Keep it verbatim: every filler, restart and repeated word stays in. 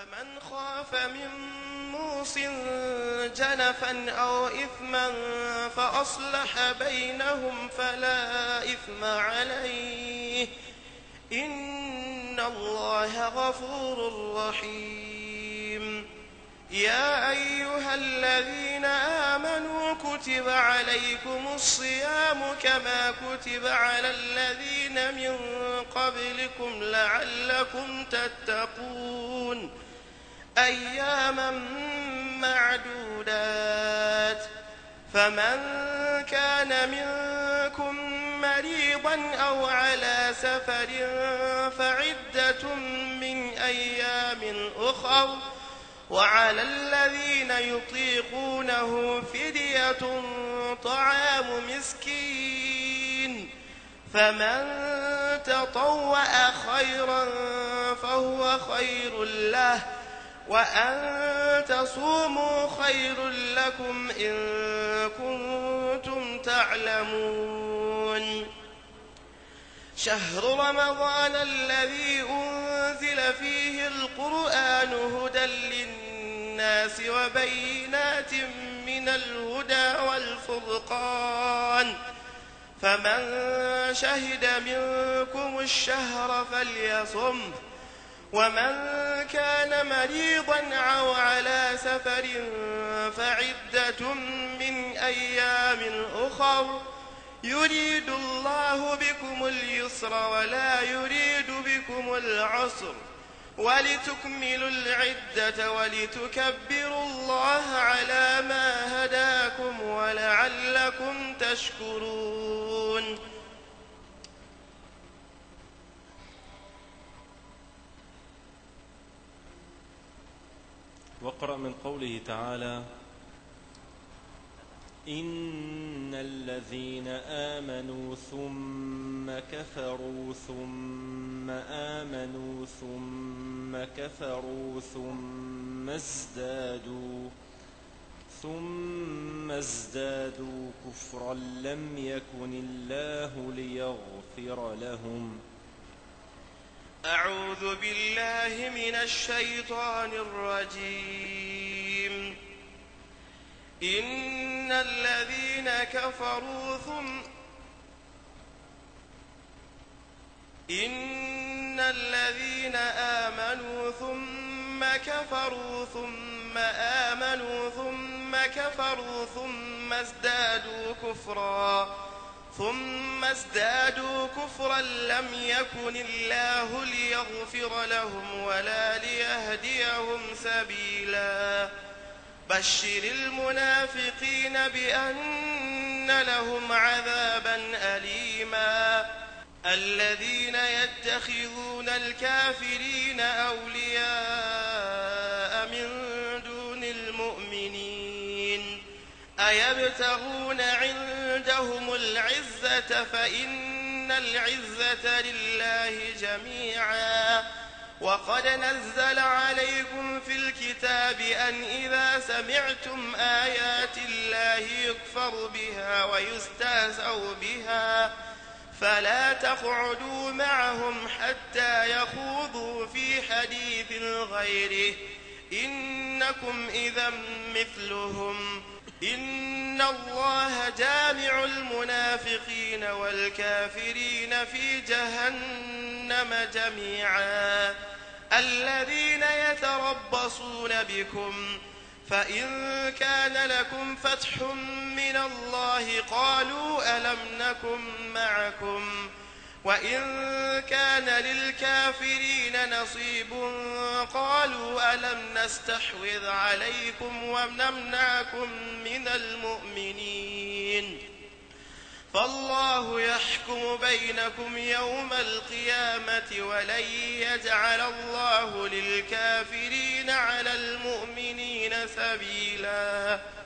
فمن خاف من موص جنفا أو إثما فأصلح بينهم فلا إثم عليه إن الله غفور رحيم. يا أيها الذين آمنوا كتب عليكم الصيام كما كتب على الذين من قبلكم لعلكم تتقون. أياما معدودات فمن كان منكم مريضا أو على سفر فعدة من أيام أخر وعلى الذين يطيقونه فدية طعام مسكين. فمن تطوع خيرا فهو خير له وأن تصوموا خير لكم إن كنتم تعلمون. شهر رمضان الذي أنزل فيه القرآن هدى للناس وبينات من الهدى والفرقان. فمن شهد منكم الشهر فليصمه ومن كان مريضا أو على سفر فعدة من أيام أخر يريد الله بكم اليسر ولا يريد بكم العسر ولتكملوا العدة ولتكبروا الله على ما هداكم ولعلكم تشكرون. واقرأ من قوله تعالى إن الذين آمنوا ثم كفروا ثم آمنوا ثم كفروا ثم ازدادوا ثم ازدادوا كفرا لم يكن الله ليغفر لهم. أعوذ بالله من الشيطان الرجيم. إن الذين كفروا ثم إن الذين آمنوا ثم كفروا ثم آمنوا ثم كفروا ثم ازدادوا كفرا ثم ازدادوا كفرا لم يكن الله ليغفر لهم ولا ليهديهم سبيلا. بشر المنافقين بأن لهم عذابا أليما. الذين يتخذون الكافرين أولياء من دون المؤمنين أيبتغون عندهم العزة فإن العزة لله جميعا. وقد نزل عليكم في الكتاب أن إذا سمعتم آيات الله يكفر بها ويستهزأ بها فلا تقعدوا معهم حتى يخوضوا في حديث غيره إنكم إذا مثلهم. إن الله جامع المنافقين والكافرين في جهنم جميعا. الذين يتربصون بكم فإن كان لكم فتح من الله قالوا ألم نكن معكم وإن كان للكافرين نصيب قالوا ألم نستحوذ عليكم ونمنعكم من المؤمنين. فالله يحكم بينكم يوم القيامة ولن يجعل الله للكافرين على المؤمنين سبيلا.